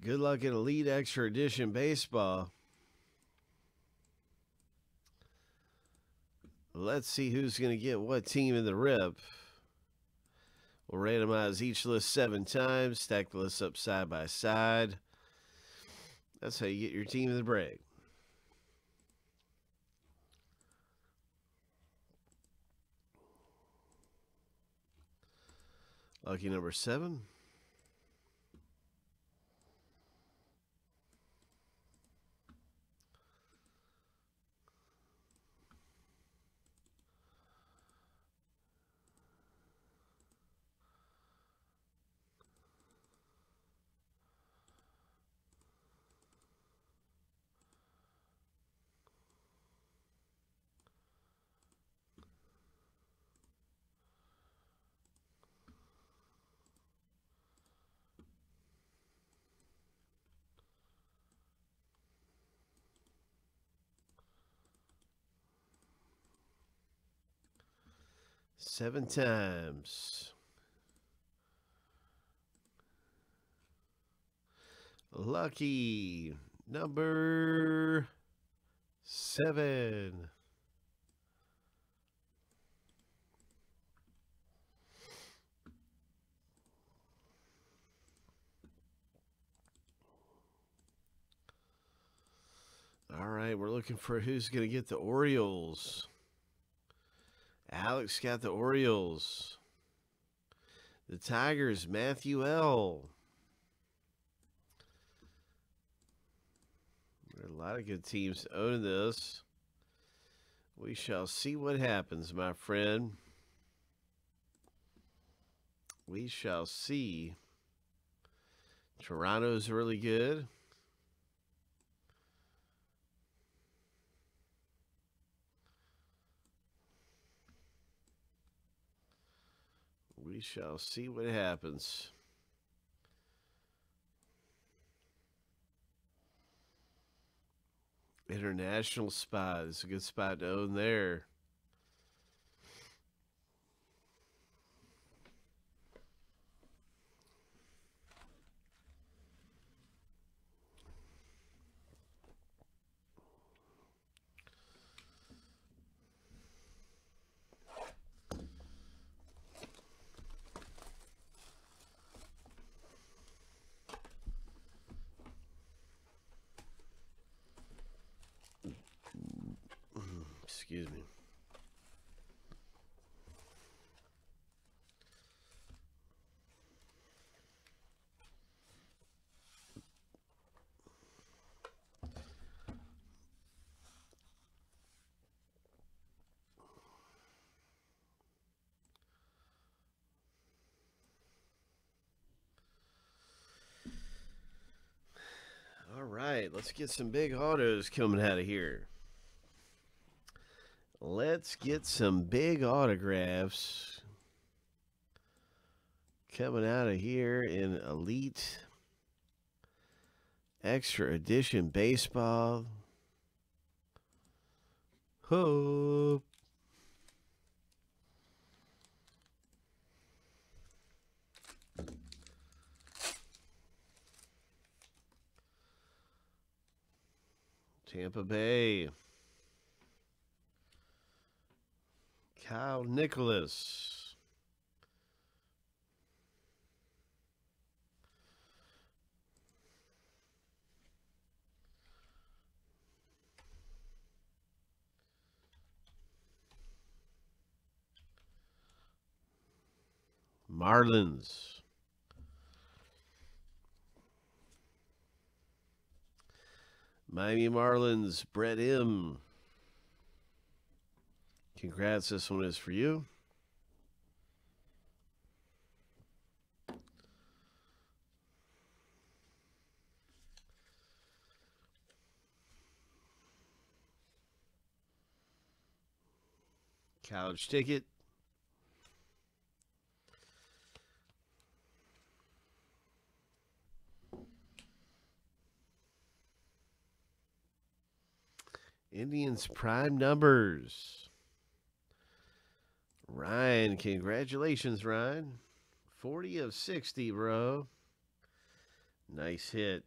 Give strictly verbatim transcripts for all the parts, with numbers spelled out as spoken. Good luck at Elite Extra Edition Baseball. Let's see who's going to get what team in the rip. We'll randomize each list seven times, stack the lists up side by side. That's how you get your team in the break. Lucky number seven. Seven times. Lucky number seven. All right, we're looking for who's going to get the Orioles. Alex got the Orioles. The Tigers, Matthew L. There are a lot of good teams owning this. We shall see what happens, my friend. We shall see. Toronto's really good. We shall see what happens. International spot. It's a good spot to own there. Excuse me. All right, let's get some big autos coming out of here. Let's get some big autographs coming out of here in Elite Extra Edition Baseball. Hope. Tampa Bay. Kyle Nicholas, Marlins, Miami Marlins, Brett M. Congrats, this one is for you. College ticket. Indians prime numbers. Ryan, congratulations, Ryan. forty of sixty, bro. Nice hit.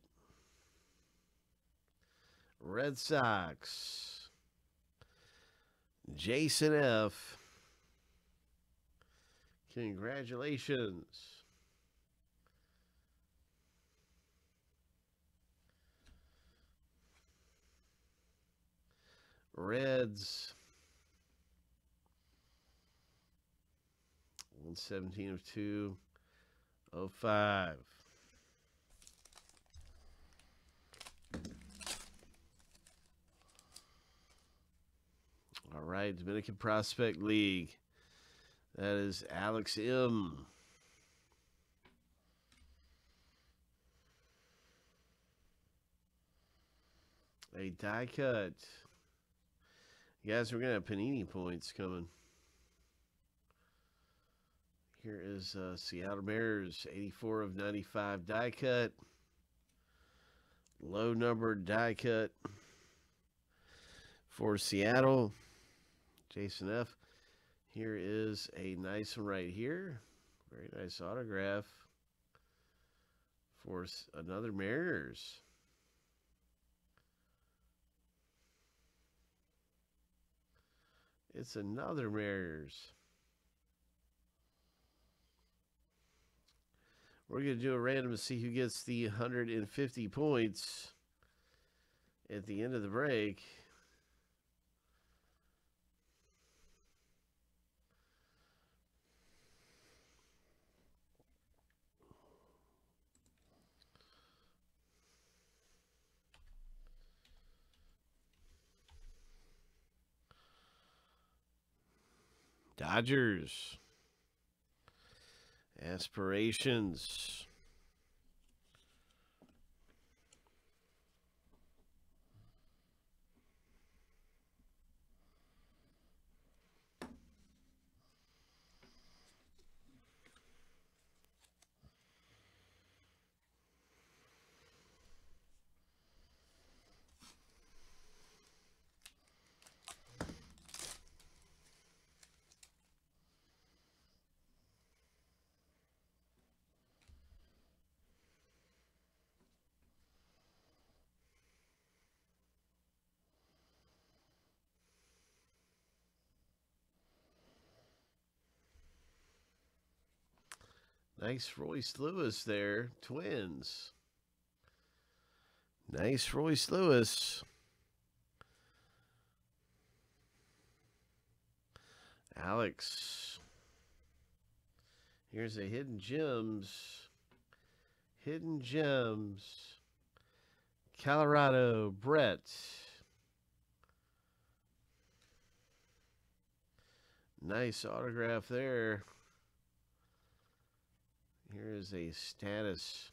Red Sox. Jason F. Congratulations. Reds. one seventeen of two oh five. All right, Dominican Prospect League. That is Alex M. A die cut. Guys, we're going to have Panini points coming. Here is uh, Seattle Mariners, eighty-four of ninety-five die cut. Low numbered die cut for Seattle. Jason F. Here is a nice one right here. Very nice autograph for another Mariners. It's another Mariners. We're going to do a random to see who gets the one hundred fifty points at the end of the break. Dodgers. Aspirations. Nice Royce Lewis there. Twins. Nice Royce Lewis. Alex. Here's a Hidden Gems. Hidden Gems. Colorado. Brett. Nice autograph there. Here is a status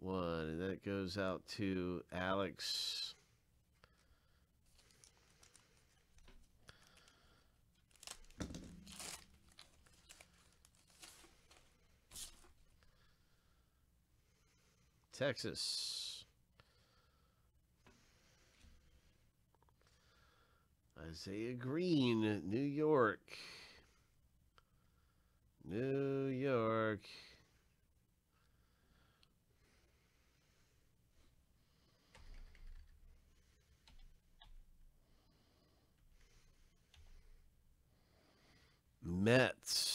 one, and that goes out to Alex. Texas. Isaiah Green, New York. New York. Mets.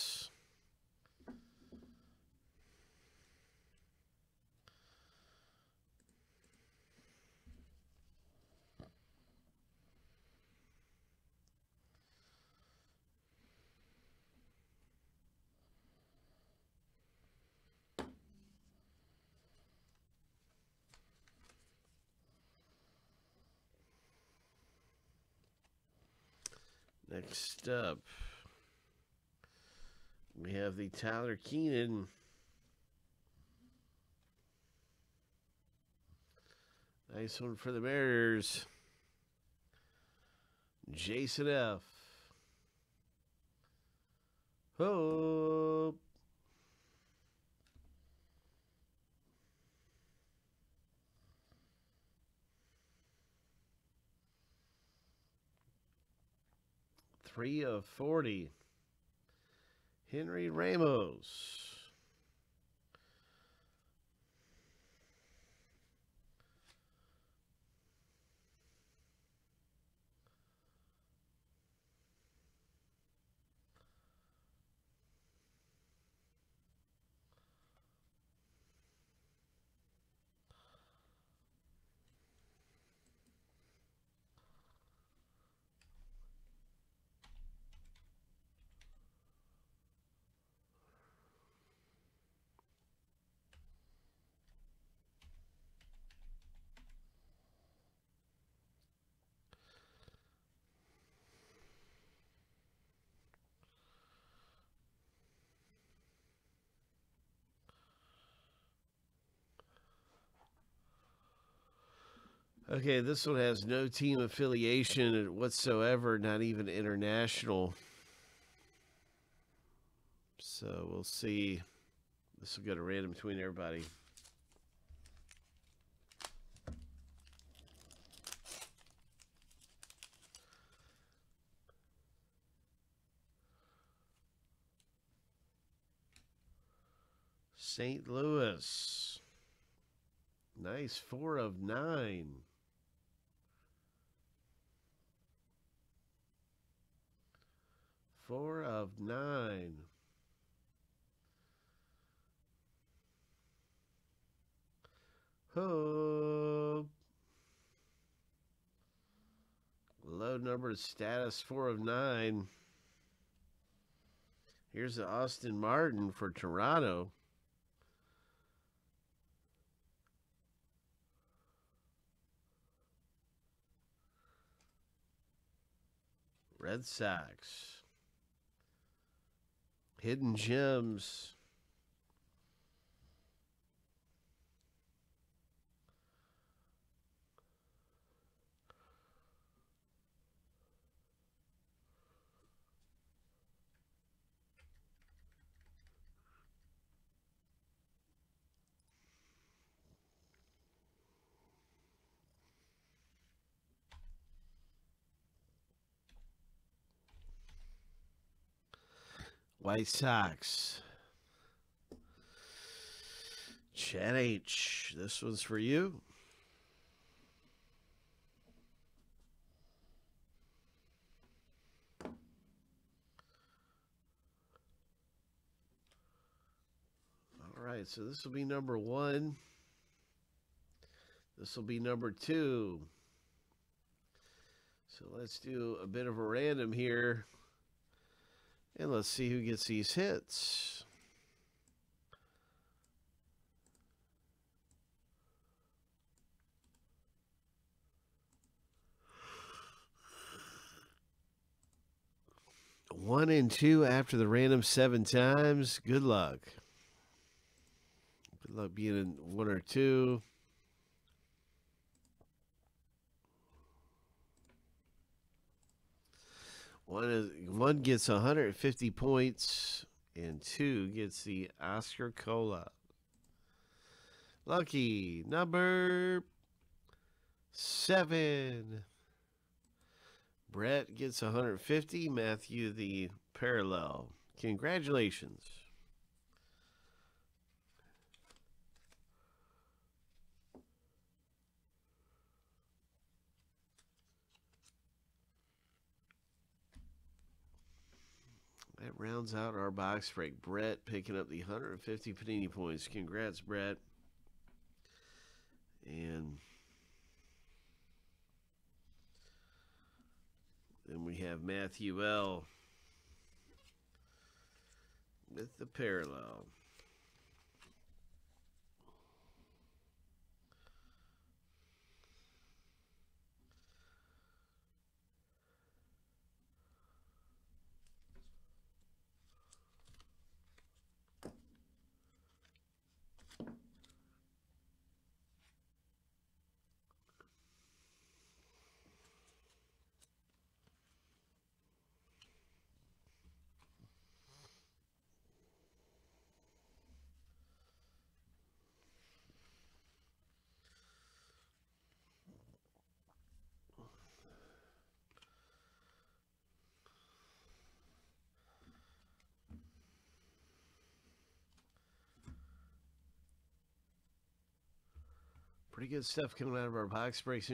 Next up, we have the Tyler Keenan . Nice one for the Mariners. Jason F. Hope. three of forty. Henry Ramos. Okay, this one has no team affiliation whatsoever, not even international. So we'll see. This will go to random between everybody. Saint Louis. Nice four of nine. Four of nine. Hope. Low number status, four of nine. Here's the Austin Martin for Toronto. Red Sox. Hidden Gems. White Sox. Chad H. This one's for you. All right, so this will be number one. This will be number two. So let's do a bit of a random here. And let's see who gets these hits. One and two after the random seven times. Good luck. Good luck being in one or two. One is, one gets one hundred fifty points, and two gets the Oscar Cola. Lucky number seven. Brett gets one hundred fifty. Matthew the parallel. Congratulations. That rounds out our box break. Brett picking up the one hundred fifty Panini points. Congrats, Brett. And then we have Matthew L. with the parallel. Pretty good stuff coming out of our box breaks.